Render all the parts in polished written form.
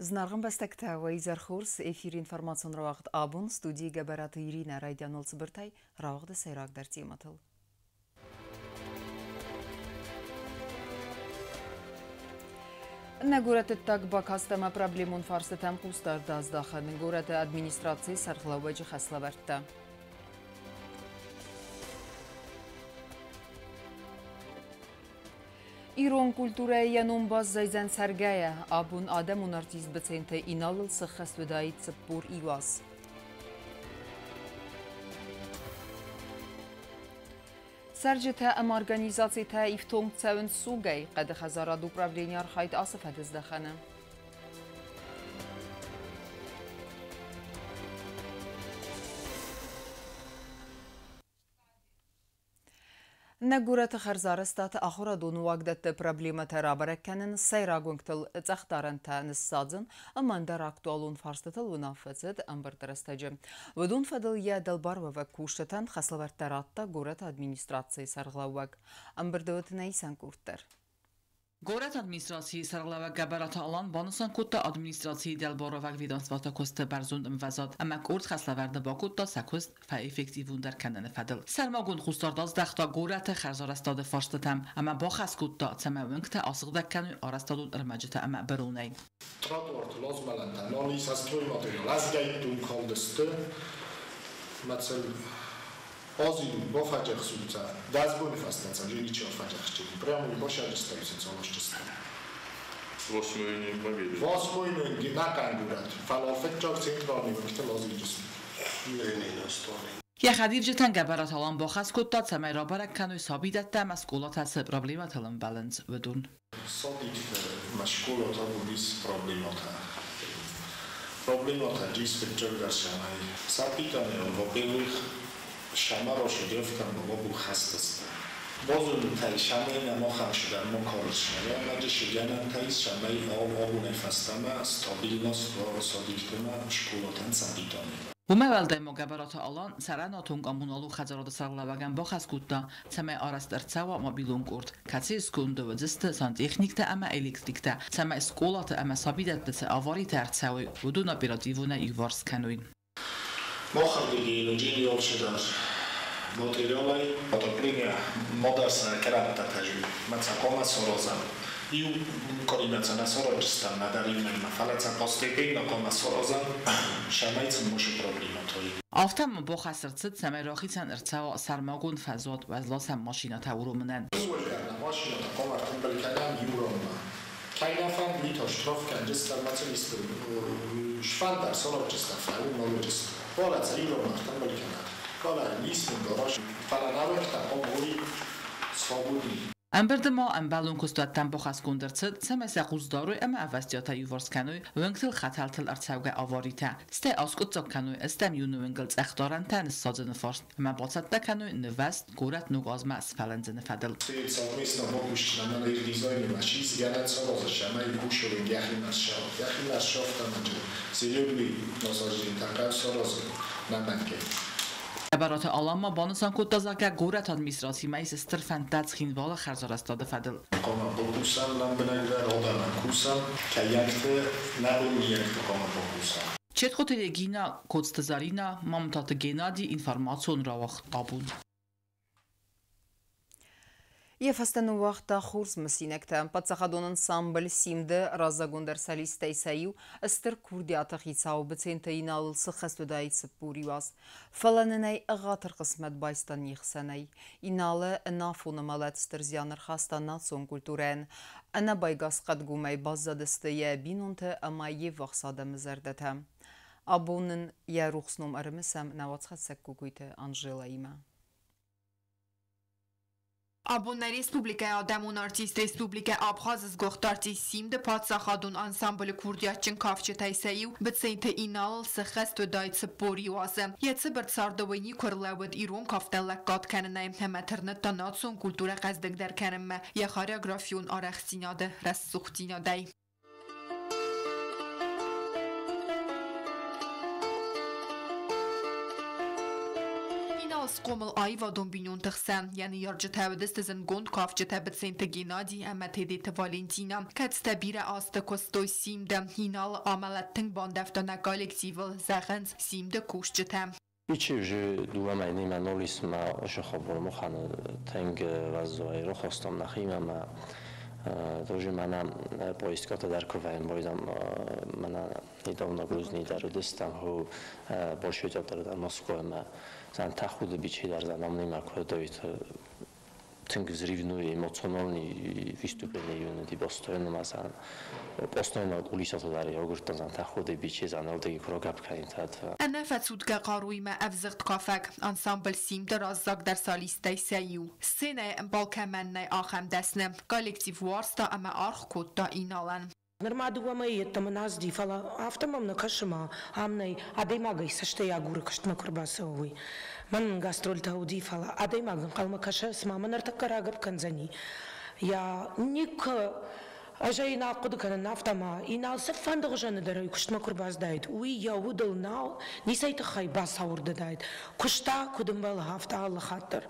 Знаргам бастакта вайзар хорс эфир информацион равахт Абон студии габараты Ирина Райдянол Цыбыртай равахда сайрак дартиматыл. Нагурат так бакастама проблемун фарсетам кустар даздахад нагурат администрации сархлаваджи хаславарта. Ирон культура янум баз зайзан саргая, абун адамун артист бецента иналл сахасведай цеппур ивас. Сарджета ам организации та ифтонг цевен сугай, када хазарад управление архайт асафад издахана. Нагурат харзарастат ахурадун уагдат проблема тарабаракканын сайрагунгтыл цахтаранта ниссадзын амандар актуалун фарстатыл унафацет амбартарастаджы. Вдун фадыл я далбарвава куштатан хаславартаратта город администрации сарглавак. Амбардават наисан курттар. Город администрации сарлава габарата алан банусан кутта администрации делборовак видансвата коста барзунд мвазад амак урт хаславарда бакутта сакуст фа эффективун дар кандан фадл сармагун хустардаз дахта город харзарастад фаштатам ама ба хаскутта цамавункта асыгдаккану арастадун ирмаджата ама барунай тротуарт лозмаланда нони састройматериал азгайтун колдысты мацал Азилу ба фатех сулца, дазбони фастаца, жиричал фатех чили, прямо и башади стаусица, лошчеста. Восьмой небагили. Восьмой небагили, накангурат, фалафет чак центральный, бактал азилису. Ненена стали. Я ходил же танга бараталам ба хаскотта, цамера бараккану сабидаттам, асколата с проблематалам баланс ведун. Садит, машколата бубис проблемата. Проблемата диспетчер гаршанай. Сапитане, во-первых, شما را شگفت کنم با بو خست است بازون تایی شمه نما خم شدن ما کارش شده مجه شگنم تایی شمه ای آب نفستم از تابیل ناست و سادیکتم شکولاتن سندیدانه Умевалдай могабарата алан саранатунг амуналу хазарада сарглаваган бахаскутта цаме арастерцава мобилунгурт кацискунда вадзиста сантехникта ама электрикта цаме сколата ама сабидатта се авари терцави вудун оперативуна юварс кануин Мохардиги инженери общедар материалы, отопление, модерсная керамика тажи, мацакома сороза. И коримаца на сорочистам надарим на фалаца постепенно кома сороза, шамайцам муши проблема твои. Автам боха сердцет самерохицан рцао сармагун фазот возлосам машина таурумнен. Машина такова тумбальканам юромна. Кайнафан нитоштроф кандиста мацелист швандар сорочиста фаул малочиста. Пола царила махтан балькана. Пола лист мгораш. Пола навыкта обои свободни. Амбердемо амбалун кустуаттан бохаскундерцид самеса қуздоруй ама авастията юворскануй венгтил хаталтил арцавга аварита. Сте аскутцаккануй истам юну венгилц ахторантан иссадзини фарст. Ама бацаттакануй ниваст гурат нугазма асфаланзини фадил. Сте совместно бокушчинаман ирдизайни машиз янат сорозашама и бушурин яхилнашшав. Яхилнашшавтамаджи. Серебли насаждин такав сорозы наманке. برات آلما بانسان کود دزاکه گورت آدمیسراسی میس استرفن تاز خینوال خرزارستاد فدل. کاما بکوسان لامبنای در آدمان کوسان که یکت نرومیت کاما بکوسان. چه خودی گینا کودستزارینا مامتات گینادی اینفرماسیون را وقت قبول. Եվաստան ու վաղտա խուրզ մսինեքտը, պատսախադոն ընսամբլ սիմդը ռազագոնդր սալիս տայսայիվ, աստր կուրդի ատախից հավբծեն տային ալլ սխեստուդայից սպուրիված, վալանն այ աղատր խսմետ բայստան եղսանայ, ինալը նավոնը մալած ստրզյանր խաստանացոն կուլտուրեն, անաբայգաս խատգում այ բազզադստը է բինոնտը ամայ և վախսադը մզարդդը, Абոնն երուխսնում արմսամ նավացխացեք կուգույթը անժելայիմը Абон республика адамун артист республика Абхазс гохт артист симде патсахадун ансамбль курдиатчин кавчетайсаив бцейте инал схест дайц пориуазе. Яцберт сардовини корлавд ирон кавталаккат каннайм хематернет танацон культура газдагдар канме я хореографион арахсиняде рассухтинядай. اسکامل آیوا دنبینون تخسن یعنی یارجت هودست زنگوند کافجت هبت سنت گینادی امت هدیت والنتینا کتست بیر آست کستوی سیمده هینال آملت تنگ باندفتانه گالکتیول زغنز سیمده کوشجت هم ایچی بجه دوه مینی منال اسم اش خبرمو خانه تنگ وزایی رو خواستم نخیم اما тоже мана поиската даркуваем бойдам мана недавно грузни дарудистам ху большую даруда Москва ма зан тахуду бичи дар занам нема кодоит тинг взривную эмоциональный выступление юнити постоянно масан постоянно улисата дар йогуртан зан тахуду бичи занолдеги крогап кайнтат анафат судга қаруима авзигт кафак ансамбл симда раззак дар солистай саю сена балкаманнай ахам дасна коллектив варста ама арх кодта иналан нормадуваме етамназ дифала автомамна кашма амнай адаймагай саштая гур кашма курбасовый ман гастроль таудифала адаймаган калмакаша с мама нартакарагаб канзани я ник ажай на кудкана нафтама и на сафанда гожана дарай кашма курбас дает уи я удал нау не сайта хайбаса урда дает кашта кудумбал хафта аллахаттар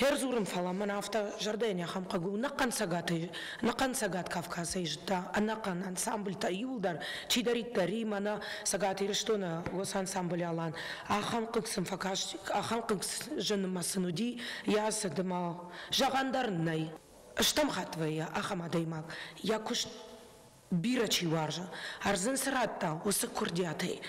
Херзурым фаламан авто жардения хамкагу на концагат Кавказа и жда, а на кон ансамбль таюлдар, чидарит Рима на сагат или что на гос ансамбль алан, а хамкагсам факаш, а хамкагс женам асануди, я садмал жагандарнай, штамхатвая, ахамадаймак, я куш бирачи варжа, арзен саратта, усакурдятай.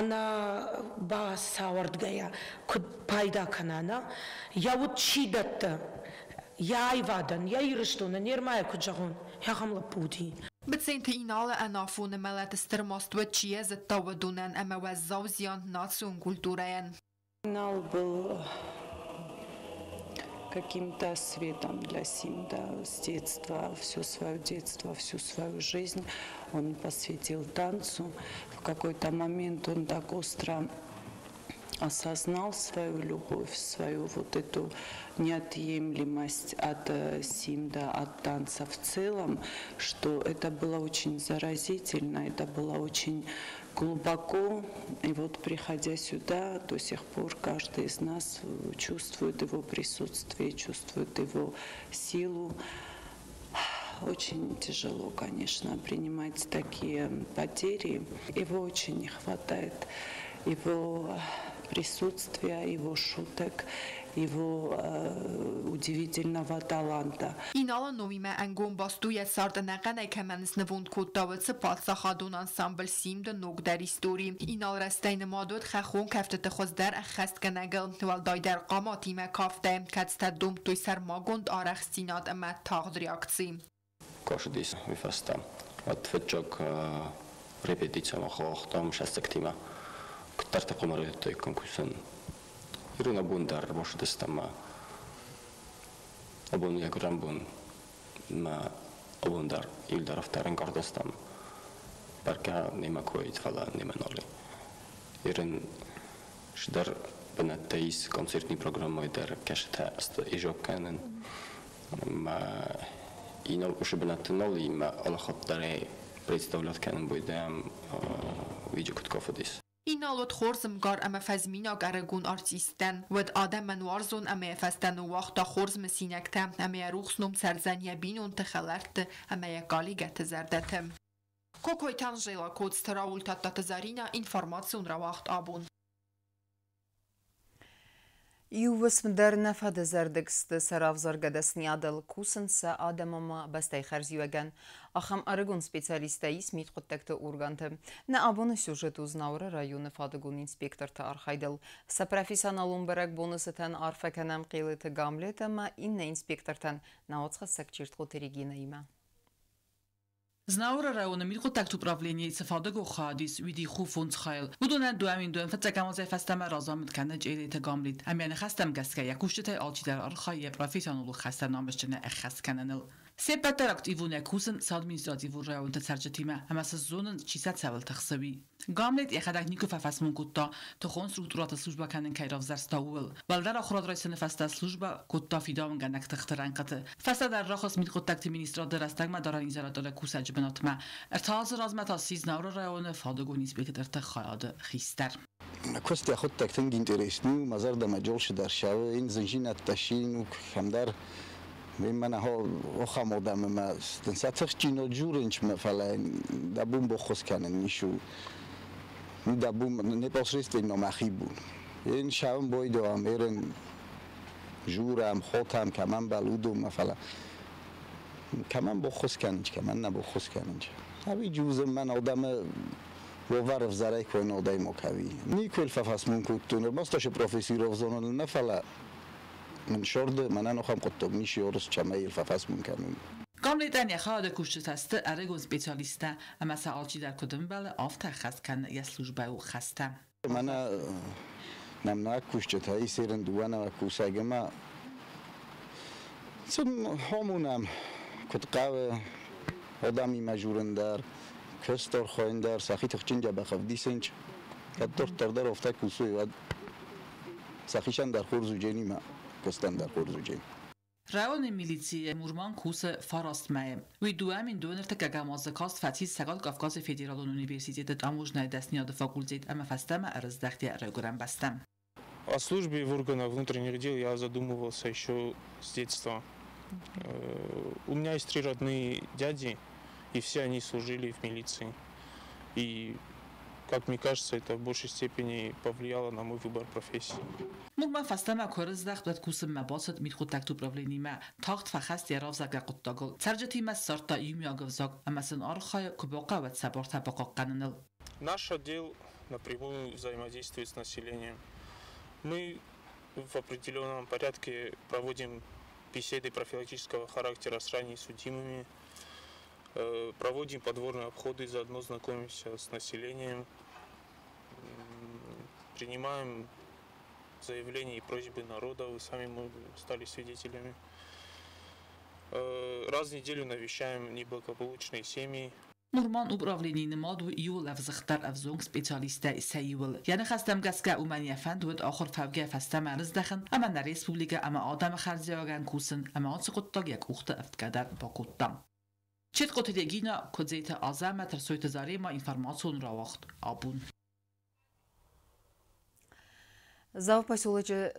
Она ба саурдгая, куд пайда канана, я вот чидатта, я айвадан, я ириштона, нермая куджагон, я хамла пути. بتسنت اینال انافون ملت استرماست و چیز تودونن اما وزاوزیان ناسون کلتورین. Финал был каким-то светом для Симда с детства, всю свою жизнь он посвятил танцу. В какой-то момент он так остро осознал свою любовь, свою вот эту неотъемлемость от Симда, от танца в целом, что это было очень заразительно, это было очень глубоко. И вот, приходя сюда, до сих пор каждый из нас чувствует его присутствие, чувствует его силу. Очень тяжело, конечно, принимать такие потери. Его очень не хватает, его присутствия, его шуток, его удивительного таланта. Инала номиме ангон бастуя сарданаган экаменс невунд коддавцы патсахадон ансамбль симда ног дар истори. Инал растайн мадод хахун кафтата хоздар ахастканагл валдай дар каматиме кафте кадстаддум той сармагонд арахстинат ама тағдри акци. Кашдис мифастам. Отфетчак репетиция махахтам шестектима. Тарта помарит той конкурсен. Ируна бундар может истама. Абон я гурам бун на абондар илдар вторым кардостам. Парка нема коит фала нема ноли. Ирен шдар бенаттейс концертный программа идар кашта аст ижоканен. Ма инал уж бенатты ноли ма алхаттаре представлят канен будем видеокутков одис. Инолот хорзмгар ама фазмина гарагун артистен вад адаман варзон ама фастан вахта хорзм синекта ама рухснум сарзания бинун тхаларт ама галигат зардатем кокой танжела код страултат татазарина информацион равахт абон Ювесмдер нефаде зардекст саравзаргадасни адал кусенса адамама бастай харзиуаган. Ахам арагун специалистай смит хоттекта урганте. На абону сюжет узнаура районы фадагун инспекторта архайдал. Сапрофессионалум берек бонусетен арфекенем килете гамлетема инне инспектортен наотха секчиртхо теригина има. Знаура района милкотект управление сфадого хадис види хуфунц хайл. Будунен дуамин фатакамозе фастама разамит канеж элите гамлит. Амян хастам гаске якуште алчидар архай профессионал хастам намшчене хаскананел. Сепатеракт ивуне кусен с административу районта сарчатима. Амас зонен 670 тахсави. Гамлит яхадак нику фафасмун кутта тохон структурата служба канен кайрав зарстаул. Валдара храдрайсен фаста служба кутта фидам ганак тахтаранкате. Фаста дар рахас милкотект министрат дарастагма даран изаратора кусач ارتاز رزمت از سیزنور رایون فادگونیز بکدرت خیاد خیستر کشته خود تکتن گینتریش نیو مزار دمجولش در شو این زنجیرات تشین و هم در من ها آخام آدم ما دنساتش چینو جورنش مفلای دبوم با خوش کنن نیشو دبوم نپاسریست نمخی بود این شام باید آمیرن جورم خودم کمان بالودم مفلا کمان با خوش کننش کمان نبا خوش کننش هایی جوز من آدم وارف زرای کن آدای مکایی نیکل ففاس منکوتونه ماستش پروفسی رفزانه نفلا من شرده من نخوام قطب میشی ارز چمایل ففاس منکنم. کاملاً یخواده کشته است. ارگوز بیتالیست. اما سالچی در کدوم بله آفته خست کن یا سلوب او خسته. من نمناک کشته ای سرندوانه و کوساگم ما سوم همونم کت قوه آدمی مجورندار کشتار خویندار سخی تختین جا بخواد دیسنج کت دفتر آفته کوسوی و سخیشان در خورز جنی ما. راون میلیتی مورمان کوس فراست مه. ویدوام این دو نرته که گاماز کاست فتی سگال کافکاز فدرال اونیورسیتیت داموج ندست نیاد فاکولتیت اما فستم ارز دختی ارگورم بستم. О службе в органах внутренних дел я задумывался еще с детства. У меня есть три родные дяди, и все они служили в милиции. И как мне кажется, это в большей степени повлияло на мой выбор профессии. Мурман фастама корздах дат кусм мабасат митхуд такту проблемима тахт фахаст яравзага куттагал саржатима сарта юмиагвзаг амасын архая кубака ват сабарта бакакканнал. Наш отдел напрямую взаимодействует с населением. Мы в определенном порядке проводим беседы профилактического характера с ранее судимыми. Проводим подворные обходы, заодно знакомимся с населением, принимаем заявления и просьбы народа, вы сами стали свидетелями. Раз в неделю навещаем неблагополучные семьи. Мурман управлений немаду юл авзахтар авзонг специалиста саивл. Яны хастам газга умания фандуд ахур фавге фастам арздахан, ама на республика, ама адам харзиаган кусын, ама ацкоттаг як ухта афткадар бакуттам. چت قطعه گینا کدیت آزمه ترسویت زاری ما اینفرماسیون را وقت آبون. زاو پسولچه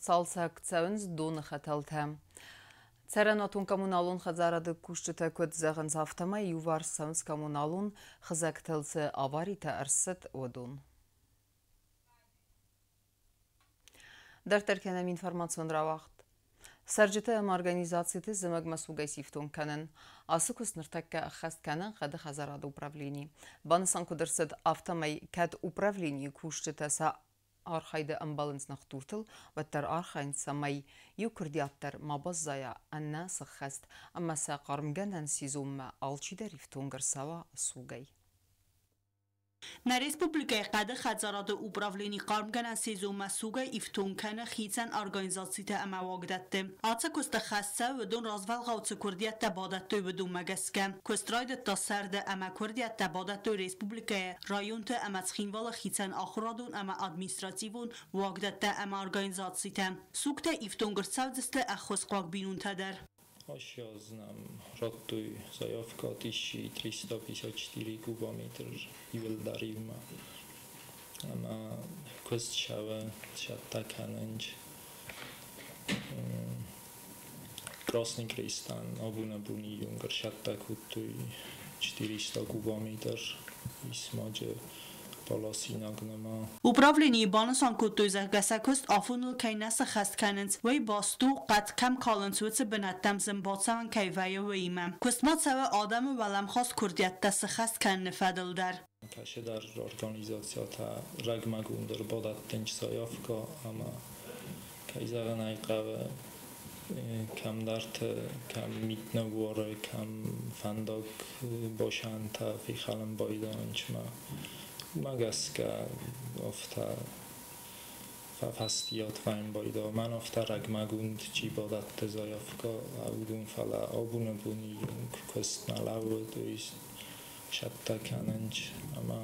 سالسک تونز دون خاتلتم. سرناتون کمونالون خزارد کوشته کد زغن زافتمای یوار سونس کمونالون خزکتلس آواری ترست و دون. در ترکنم اینفرماسیون را وقت. سرجته ام ارگانیزاتیت زمگ مسوقای سیفتون کنن، آسکوس نرتکه خست کنن خدا خزراد اوپرافلینی. بانسان کدرسد افتمای کد اوپرافلینی کوشته تسا آرخاید امبالانس نختورتل و تر آرخاین سمای یوکردیابتر مبازایا آن سخست، اما ساقرمگنن سیزوم آلچی دریفتون گرسوا سوقای. На республикаи қади хадзаради управлени қармкана сезума суга ифтункана хитсан организацията амавогдатти. Аца коста хасса ведун развалга оца курдиятта бадаттой ведун магаска. Кострайдатта сарда ама курдиятта бадаттой республикаи районта ама цхинвала хитсан ахурадун ама административун вогдатта ама организацията. Сугта ифтунгрсавдиста ахосқак бинунтадар. Аз я знам, ротуй заявка 1354 кубометр ивел дарима. Ама кост шава шатта кананч. Красный крестан, абуна буни юнгар шатта кутуй 400 кубометр исмаджа. Управление бансан кутуза гасакост афунул кайнаса хастканец вей басту кат кам каланцуца бенаттам зимбатсан кайвая вейма. Костматсава адаму валам хас курдиятта схасткан нефадилдар. Каше дар организацията рагмагундир бодаттинч саявка ама кайзаган айқава кам дарт кам митнавора кам фандак бошанта фихалам байданчма. Magaska ofta fastiyat vaym boyda man ofta ragmagund chi bodatte zayafka audun fala abuna buni yung kostnalavu to is shatta kananch ama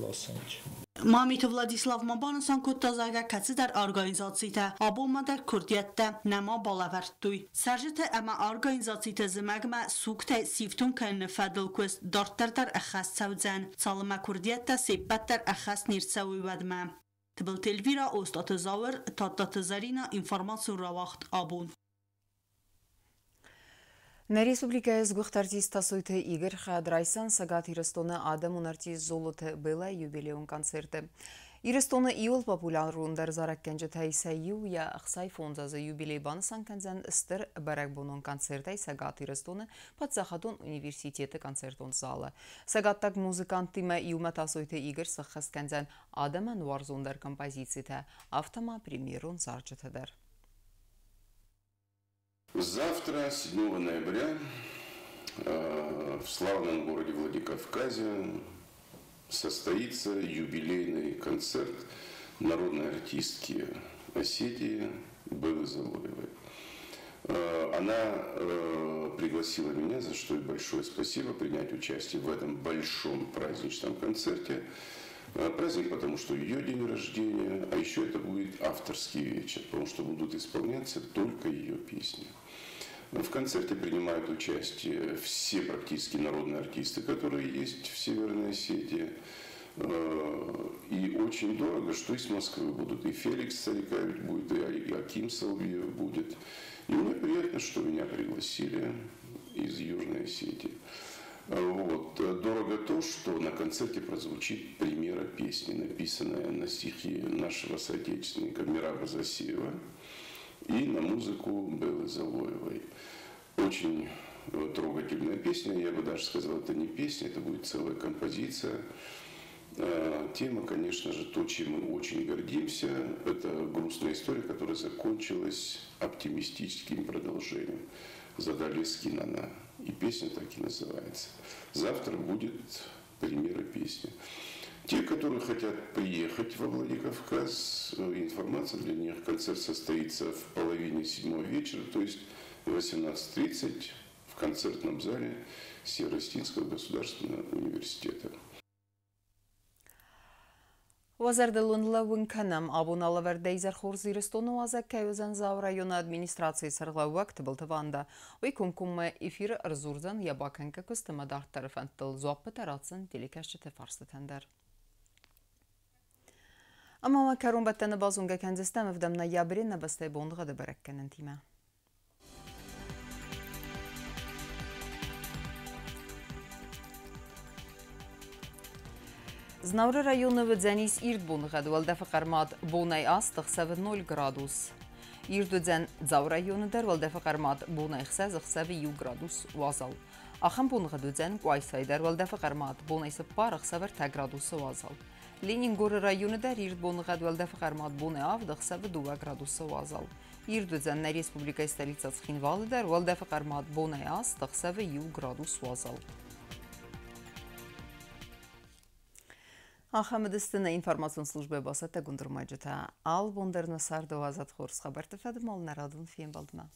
losanch. Mamito Vladislav Mabanasan kutazaga katsi dar organizatsiyta aboma dar kurdiyatda nama balavartduy. Sarjite ama organizatsiyta zimagma sukta siftunkan fadil kust dartar dar akhas saudzan salma kurdiyatda sebbat dar akhas nirsawi vadma. Թվլթելվիրա ոստատզավեր տատատզարինա ինվարմացուն ռավաղթ աբոն։ Նարիսուբլիկայ զգուղթարդի ստասույթը իգր խադրայսան սագատ իրստոնը ադեմ ունարդի զոլութը բելա յուբելեոն կանցերտը։ Իրստոնը իոլ պապուլանրուն դար զարակկենջը թայսայիու յա ախսայ ֆոնդազը յուբիլեյ բանսանքանձան ստր բարակբոնոն կանցերտայ սագատ իրստոնը պատսախատոն ունիվերսիտետը կանցերտոն զալը։ Սագատտակ մուզիկան տիմը իումը տասույթը իգր սխսկանձան ադեման վարզոն դար կամպազիցիթը ավտամա պրեմիերոն զարջըթը դար։ Завтра, 7 ноября, в славном городе Владикавказе состоится юбилейный концерт народной артистки Осетии Беллы Залоевой. Она пригласила меня, за что ей большое спасибо, принять участие в этом большом праздничном концерте. Праздник, потому что ее день рождения, а еще это будет авторский вечер, потому что будут исполняться только ее песни. В концерте принимают участие все практически народные артисты, которые есть в Северной Осетии. И очень дорого, что из Москвы будут. И Феликс Царикавич будет, и Аким Салбиев будет. И мне приятно, что меня пригласили из Южной Осетии. Вот. Дорого то, что на концерте прозвучит премьера песни, написанная на стихи нашего соотечественника Мираба Засеева и на музыку Беллы Залоевой. Очень трогательная песня, я бы даже сказал, это не песня, это будет целая композиция. Тема, конечно же, то, чем мы очень гордимся, это грустная история, которая закончилась оптимистическим продолжением. Задали скин она. И песня так и называется. Завтра будет премьера песни. Те, которые хотят приехать во Владикавказ, информация для них. Концерт состоится в половине седьмого вечера, то есть в 18:30 в концертном зале Северо-Осетинского государственного университета. Вазардалун Лавунканам, Абон Алавердей Зархор Зирестонов, Азакаевзан Заурайона администрации Сарлауак Тбалтаванда, Уйкумкуме эфир Рзурзан, Ябаканка Кустамадар Тарафантал Зоппатарацан, Телекашчете Фарстатендер. Амама Карумбаттена Базунга Кензистема в Дамна Ябрина Бастайбон Радебареккенентима. Знауры района выдзенис ирдбун гадуал дефакармат бунай астах 7-0 градус. Ирдудзен дзау района дервал дефакармат бунай хсезах 7 градус вазал. Ахамбун гадудзен куайсай дервал дефакармат бунай сапарах 7 градус вазал. Ленингоры района дер ирдбун гадуал дефакармат бунай авдах 7-2 градус вазал. Ирдудзен на республикай столица Цхинвалы дервал дефакармат бунай астах 7 градус вазал. Ахамедистина информационная служба басата гундурмаджита ал бондерна сардова затхорс хабар тфедмал нарадун фием балдма.